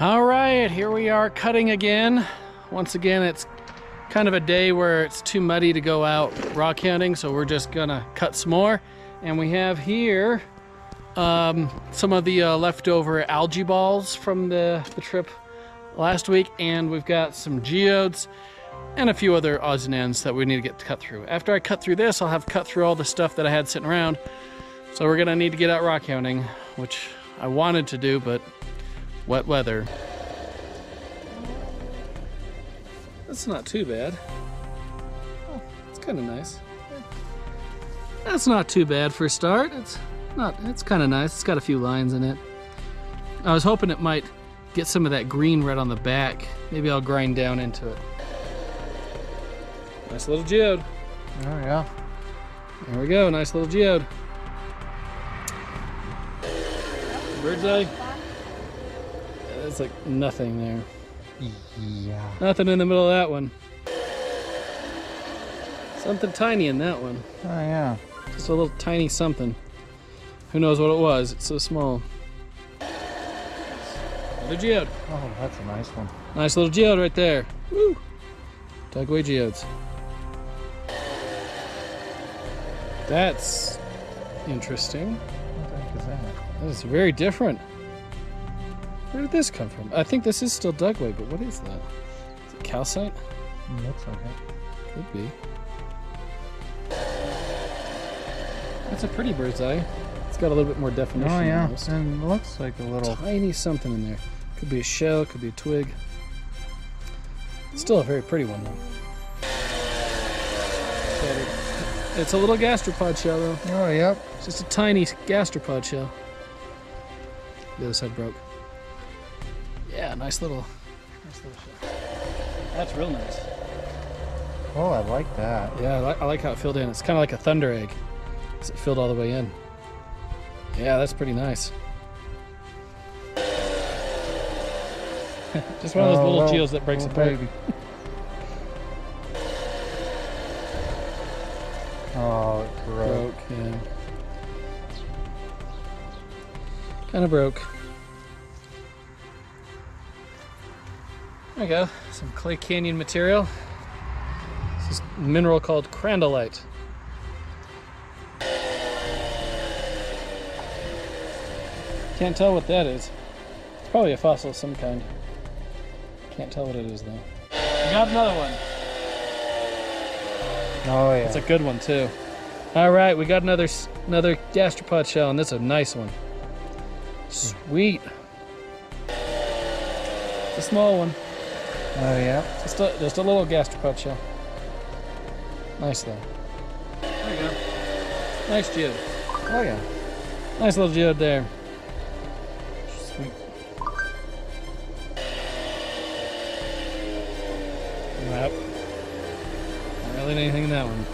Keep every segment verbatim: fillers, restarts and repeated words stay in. All right, here we are cutting again. Once again, it's kind of a day where it's too muddy to go out rock hunting, so we're just gonna cut some more. And we have here um, some of the uh, leftover algae balls from the, the trip last week, and we've got some geodes and a few other odds and ends that we need to get to cut through. After I cut through this, I'll have cut through all the stuff that I had sitting around. So we're gonna need to get out rock hounding, which I wanted to do, but wet weather. That's not too bad. Oh, it's kind of nice. That's not too bad for a start. It's not. It's kind of nice. It's got a few lines in it. I was hoping it might get some of that green red on the back. Maybe I'll grind down into it. Nice little geode. There we go. There we go. Nice little geode. Bird's eye. It's like nothing there. Yeah. Nothing in the middle of that one. Something tiny in that one. Oh yeah. Just a little tiny something. Who knows what it was? It's so small. Another geode. Oh, that's a nice one. Nice little geode right there. Woo! Dugway geodes. That's interesting. What the heck is that? That is very different. Where did this come from? I think this is still Dugway, but what is that? Is it calcite? Mm, looks like it. Could be. That's a pretty bird's eye. It's got a little bit more definition. Oh yeah, almost. And it looks like a little... tiny something in there. Could be a shell, could be a twig. Still a very pretty one though. It's a little gastropod shell though. Oh, yep. It's just a tiny gastropod shell. The other side broke. Yeah, nice little, nice little shot. That's real nice. Oh, I like that. Yeah, I like, I like how it filled in. It's kind of like a thunder egg. It filled all the way in. Yeah, that's pretty nice. Just one of those oh, little geodes that breaks apart. Baby. Oh, it broke. broke yeah. Kind of broke. There we go, some Clay Canyon material. This is a mineral called Crandallite. Can't tell what that is. It's probably a fossil of some kind. Can't tell what it is though. We got another one. Oh yeah. It's a good one too. All right, we got another another gastropod shell, and that's a nice one. Sweet. It's a small one. Oh yeah. Just a, just a little gastropod shell. Nice though. There you go. Nice geode. Oh yeah. Nice little geode there. Sweet. Yep. Not really anything in that one.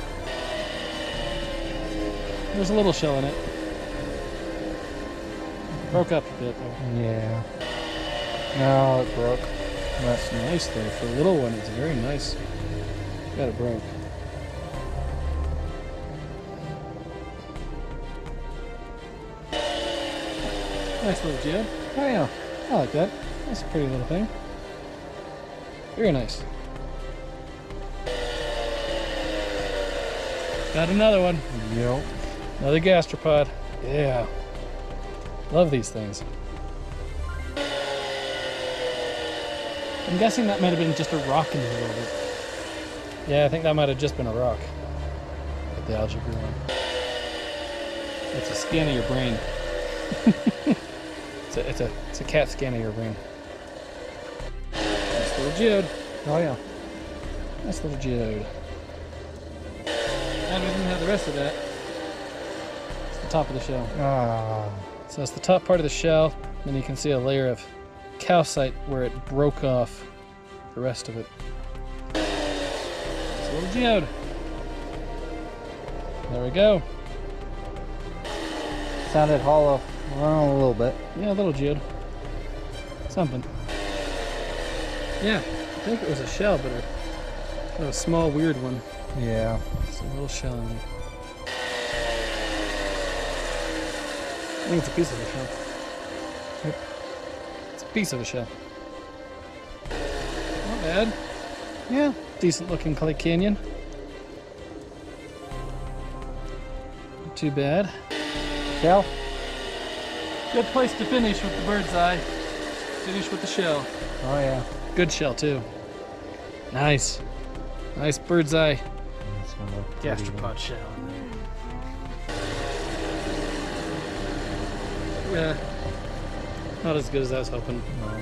There's a little shell in it. Broke up a bit though. Yeah. No, it broke. That's nice though. For a little one, it's very nice. Got it broke. Nice little geode. Oh yeah, I like that. That's a pretty little thing. Very nice. Got another one. Yep. Another gastropod. Yeah. Love these things. I'm guessing that might have been just a rock in the middle of it. Yeah, I think that might have just been a rock. But the algae grew on. It's a scan of your brain. it's, a, it's, a, it's a cat scan of your brain. Nice little geode. Oh yeah. Nice little geode. And we didn't have the rest of that. It's the top of the shell. Ah. So it's the top part of the shell, and you can see a layer of calcite where it broke off the rest of it. It's a little geode. There we go. Sounded hollow. Well, a little bit. Yeah, a little geode. Something. Yeah, I think it was a shell, but a, kind of a small weird one. Yeah. It's a little shell in there. I think it's a piece of a shell. Yep. Piece of a shell. bad. Yeah, decent looking Clay Canyon. Not too bad. Shell. Good place to finish with the bird's eye. Finish with the shell. Oh yeah. Good shell too. Nice. Nice bird's eye. Gastropod shell. Yeah. Not as good as I was hoping. No.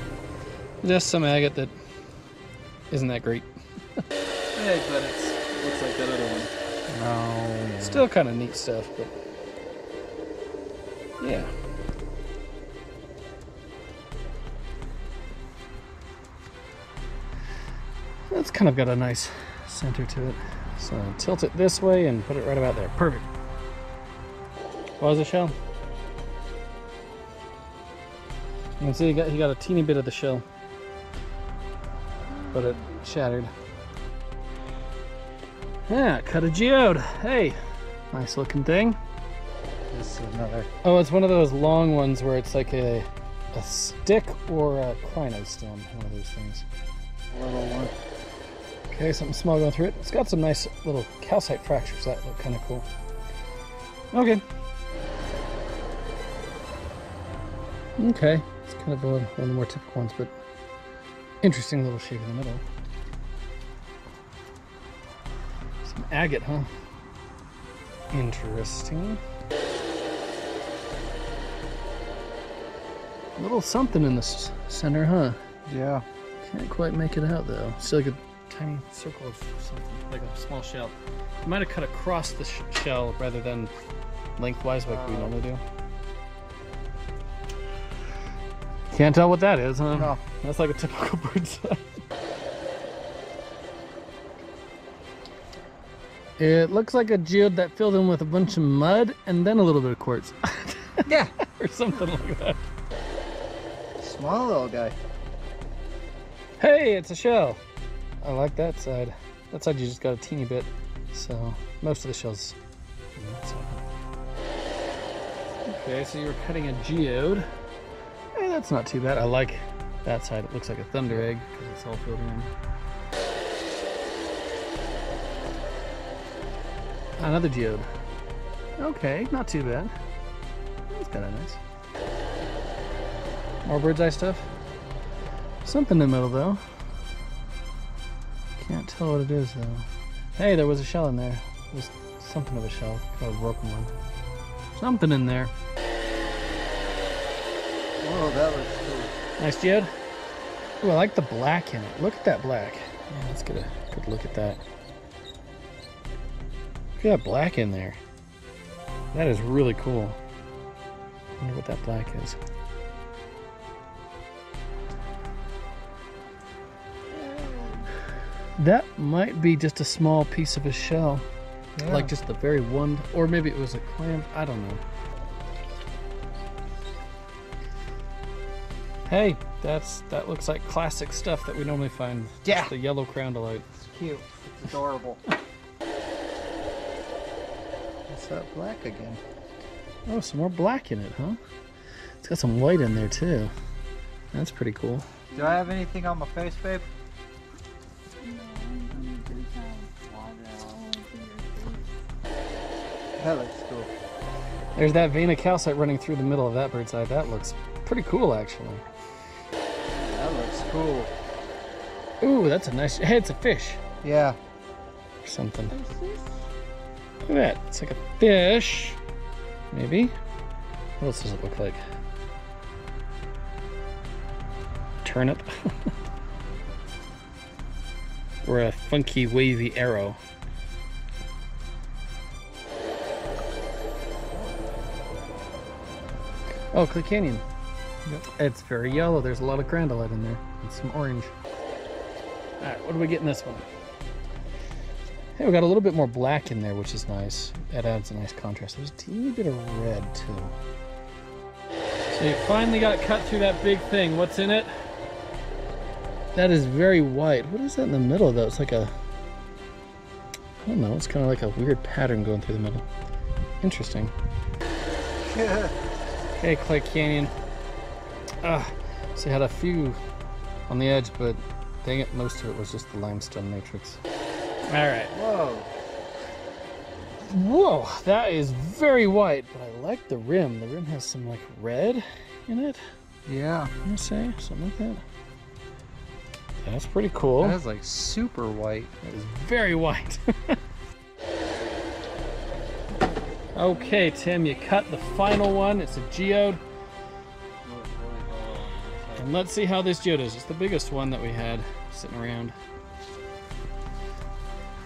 Just some agate that isn't that great. Hey, but it looks like that other one. No. Yeah. Still kind of neat stuff, but yeah. It's kind of got a nice center to it. So I'll tilt it this way and put it right about there. Perfect. What was the shell? You can see he got, he got a teeny bit of the shell, but it shattered. Yeah, cut a geode. Hey, nice looking thing. This is another. Oh, it's one of those long ones where it's like a, a stick or a crino stem, one of those things. Little one. Okay, something small going through it. It's got some nice little calcite fractures that look kind of cool. Okay. Okay. It's kind of one of the more typical ones, but interesting little shape in the middle. Some agate, huh? Interesting. A little something in the center, huh? Yeah. Can't quite make it out though. It's like a tiny circle of something, like a small shell. You might have cut across the sh shell rather than lengthwise like um. we normally do. Can't tell what that is, huh? No. That's like a typical bird's eye. It looks like a geode that filled in with a bunch of mud and then a little bit of quartz. Yeah. Or something like that. Small little guy. Hey, it's a shell. I like that side. That side you just got a teeny bit. So most of the shells. Okay, so you were cutting a geode. Hey, that's not too bad. I like that side. It looks like a thunder egg because it's all filled in. Another geode. Okay, not too bad. That's kind of nice. More bird's eye stuff. Something in the middle though. Can't tell what it is though. Hey, there was a shell in there. It was something of a shell, kind of a broken one. Something in there. Whoa, that looks cool. Nice geode. Ooh, I like the black in it. Look at that black. Yeah, let's get a good look at that. Look at that black in there. That is really cool. I wonder what that black is. That might be just a small piece of a shell. Yeah. Like just the very one, or maybe it was a clam, I don't know. Hey, that's that looks like classic stuff that we normally find. Yeah. Just the yellow crandallite. It's cute. It's adorable. What's that black again? Oh, some more black in it, huh? It's got some white in there too. That's pretty cool. Do I have anything on my face, babe? That looks cool. There's that vein of calcite running through the middle of that bird's eye. That looks pretty cool, actually. That looks cool. Ooh, that's a nice. Hey, it's a fish. Yeah. Or something. Look at that. It's like a fish. Maybe. What else does it look like? Turnip. Or a funky, wavy arrow. Oh, Clay Canyon. Yep. It's very yellow. There's a lot of crandallite in there and some orange. All right, what do we get in this one? Hey, we got a little bit more black in there, which is nice. That adds a nice contrast. There's a teeny bit of red, too. So you finally got cut through that big thing. What's in it? That is very white. What is that in the middle, though? It's like a... I don't know. It's kind of like a weird pattern going through the middle. Interesting. Yeah. Hey, Clay Canyon. Uh, so you had a few on the edge, but Dang it, most of it was just the limestone matrix. Alright. Whoa. Whoa, that is very white, but I like the rim. The rim has some like red in it. Yeah. I'm gonna say something like that. That's pretty cool. That's like super white. That is very white. Okay, Tim, you cut the final one. It's a geode. And let's see how this geode is. It's the biggest one that we had sitting around.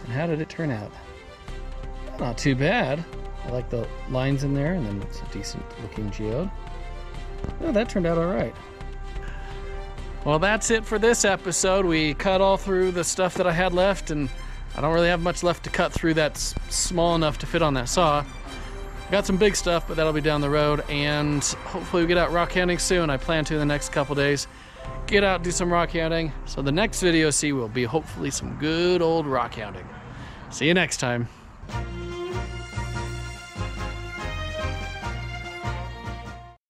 And how did it turn out? Not too bad. I like the lines in there, and then it's a decent looking geode. Oh, that turned out all right. Well, that's it for this episode. We cut all through the stuff that I had left, and I don't really have much left to cut through that's small enough to fit on that saw. Got some big stuff, but that'll be down the road, and hopefully we get out rock hounding soon. I plan to in the next couple days. Get out, do some rock hounding. So the next video, see, will be hopefully some good old rock hounding. See you next time.